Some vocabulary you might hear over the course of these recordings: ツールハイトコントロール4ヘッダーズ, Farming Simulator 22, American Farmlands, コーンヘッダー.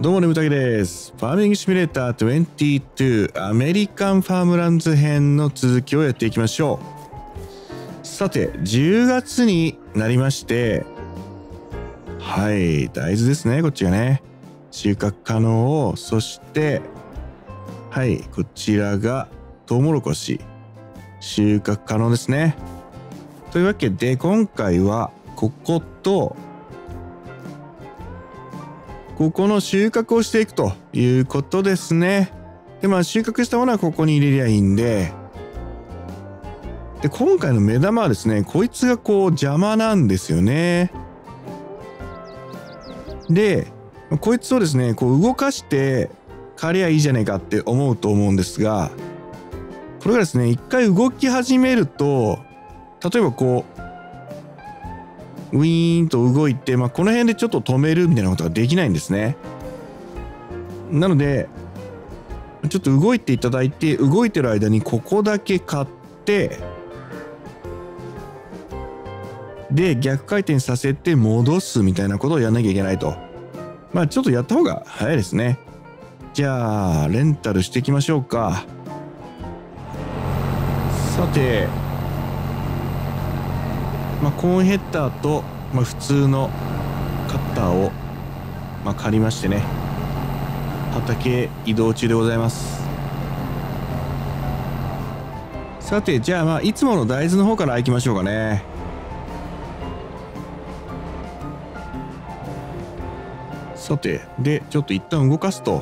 どうもね、むたけです。ファーミングシミュレーター22アメリカンファームランズ編の続きをやっていきましょう。さて、10月になりまして、はい、大豆ですね、こっちがね。収穫可能を、そして、はい、こちらがトウモロコシ。収穫可能ですね。というわけで、今回はここと、ここの収穫をしていくということですね。で、まあ収穫したものはここに入れりゃいいんで。で、今回の目玉はですね、こいつがこう邪魔なんですよね。で、こいつをですね、こう動かして刈りゃいいじゃねえかって思うと思うんですが、これがですね、一回動き始めると、例えばこう、ウィーンと動いて、まあ、この辺でちょっと止めるみたいなことができないんですね。なので、ちょっと動いていただいて、動いてる間にここだけ買って、で、逆回転させて戻すみたいなことをやんなきゃいけないと。まあ、ちょっとやった方が早いですね。じゃあ、レンタルしていきましょうか。さて、まあコーンヘッダーと、まあ、普通のカッターを、まあ、借りましてね、畑移動中でございます。さて、じゃあ、まあいつもの大豆の方から行きましょうかね。さて、でちょっと一旦動かすと、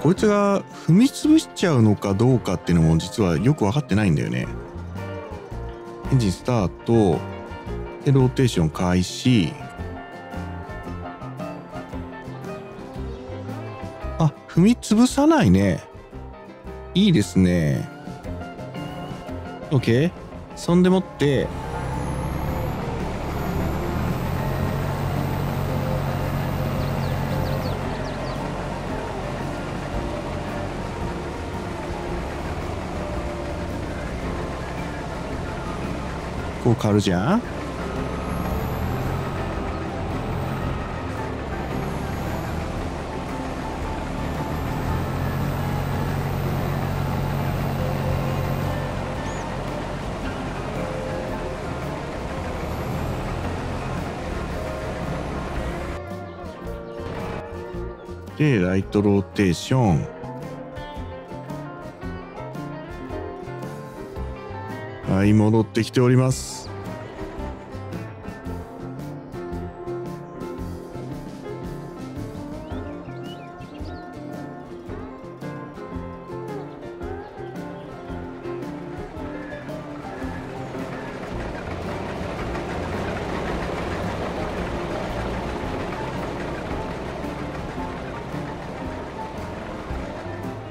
こいつが踏み潰しちゃうのかどうかっていうのも実はよく分かってないんだよね。エンジンスタートでローテーション開始。あ、踏み潰さないね。いいですね。 OK。 そんでもってこう変わるじゃん。でライトローテーション。はい、戻ってきております。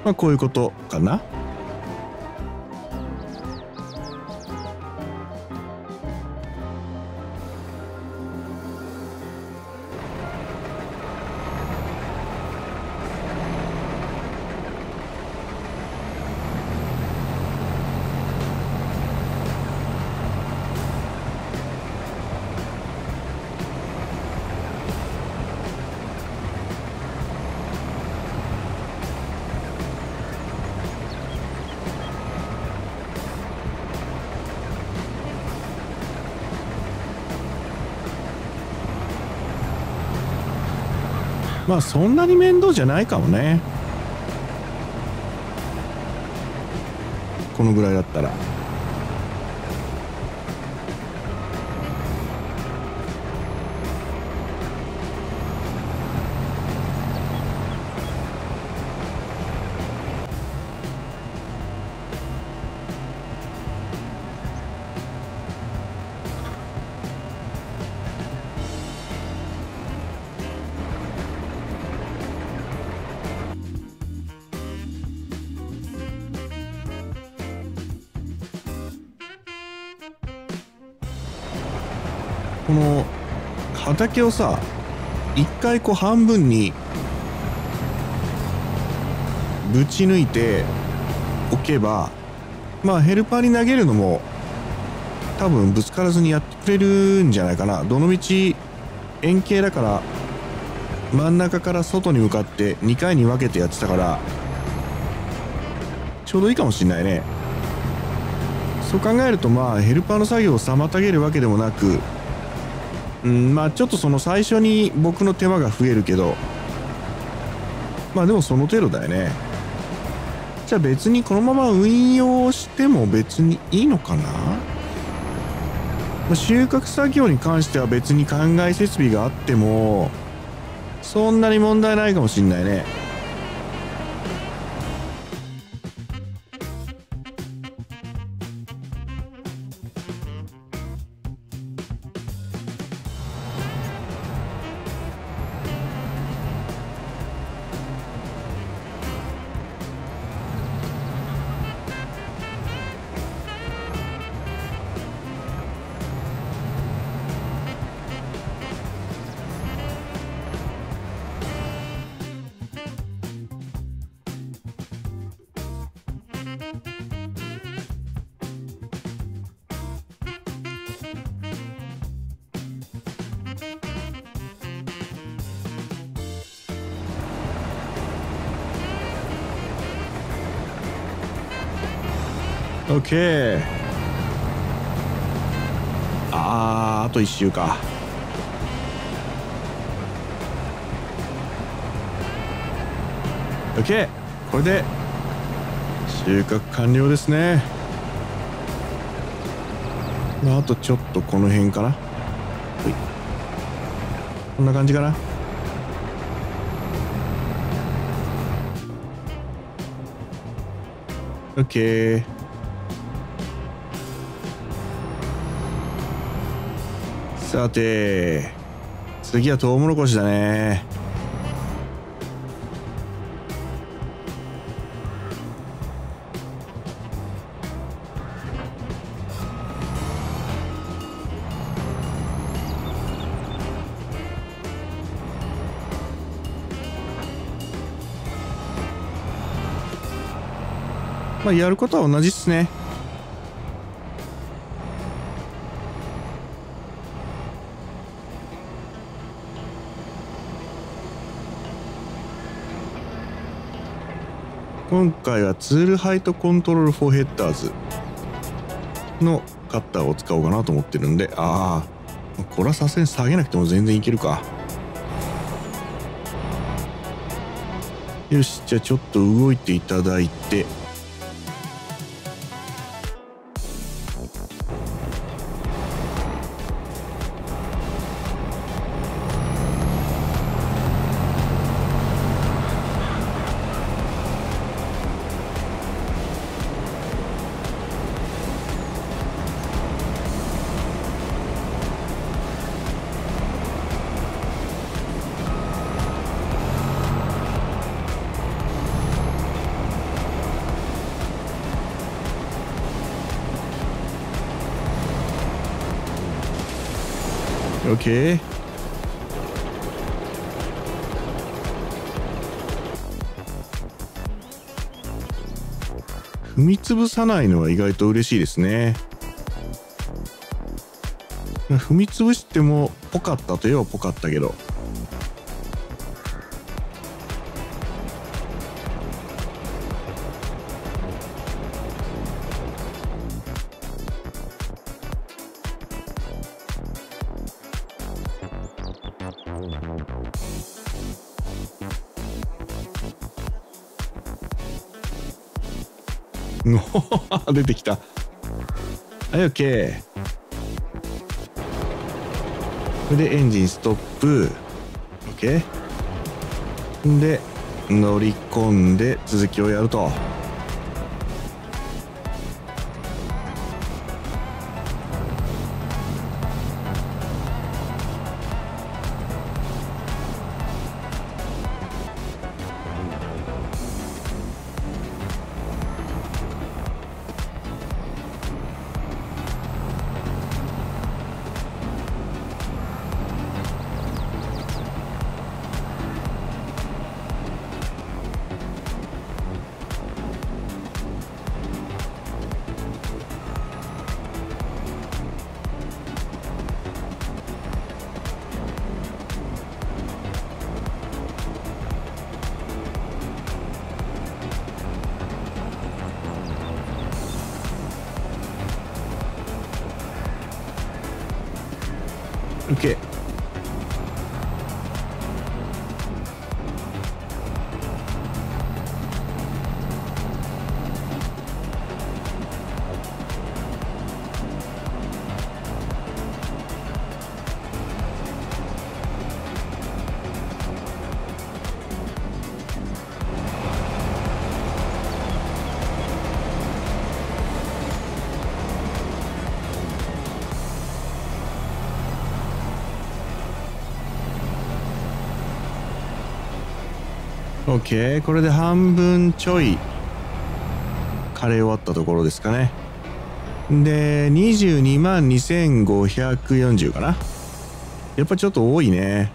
まあ、こういうことかな。まあそんなに面倒じゃないかもね。このぐらいだったら。この畑をさ、一回こう半分にぶち抜いておけば、まあヘルパーに投げるのも多分ぶつからずにやってくれるんじゃないかな。どのみち円形だから真ん中から外に向かって2回に分けてやってたからちょうどいいかもしんないね。そう考えるとまあヘルパーの作業を妨げるわけでもなく、まあちょっとその最初に僕の手間が増えるけど、まあでもその程度だよね。じゃあ別にこのまま運用しても別にいいのかな。収穫作業に関しては別に灌漑設備があってもそんなに問題ないかもしんないね。オッケー。あと1周か。オッケー。これで収穫完了ですね。あとちょっとこの辺かな。こんな感じかな。オッケー。さて次はトウモロコシだね。まあやることは同じっすね。今回はツールハイトコントロール4ヘッダーズのカッターを使おうかなと思ってるんで、ああこれはさすがに下げなくても全然いけるか。よし、じゃあちょっと動いていただいて、オッケー。踏みつぶさないのは意外と嬉しいですね。踏みつぶしてもポカったといえばポカったけど、出てきた。はい、OK。これでエンジンストップ。OK。で、乗り込んで続きをやると。受け。オッケー、これで半分ちょい枯れ終わったところですかね。で22万2540かな。やっぱちょっと多いね。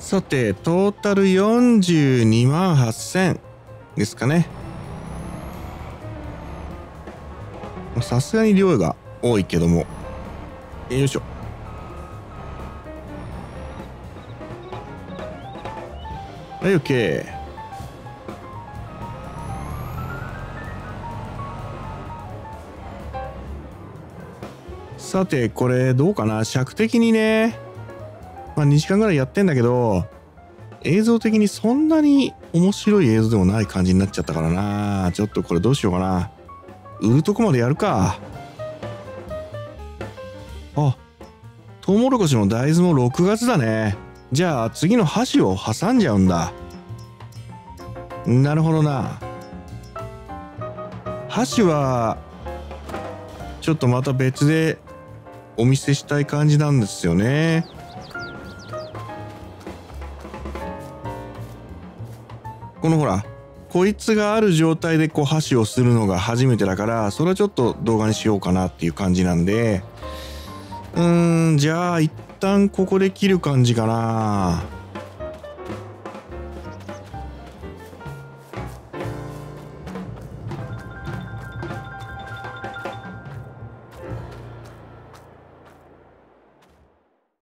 さてトータル42万8000ですかね。さすがに量が多いけども、よいしょ。はい OK。 さてこれどうかな、尺的にね。まあ2時間ぐらいやってんだけど、映像的にそんなに面白い映像でもない感じになっちゃったからな。ちょっとこれどうしようかな。売るとこまでやるか。あ、トウモロコシの大豆も6月だね。じゃあ次の箸を挟んじゃうんだ。なるほどな。箸はちょっとまた別でお見せしたい感じなんですよね。このほら、こいつがある状態でこう箸をするのが初めてだから、それはちょっと動画にしようかなっていう感じなんで、じゃあ一旦ここで切る感じかな。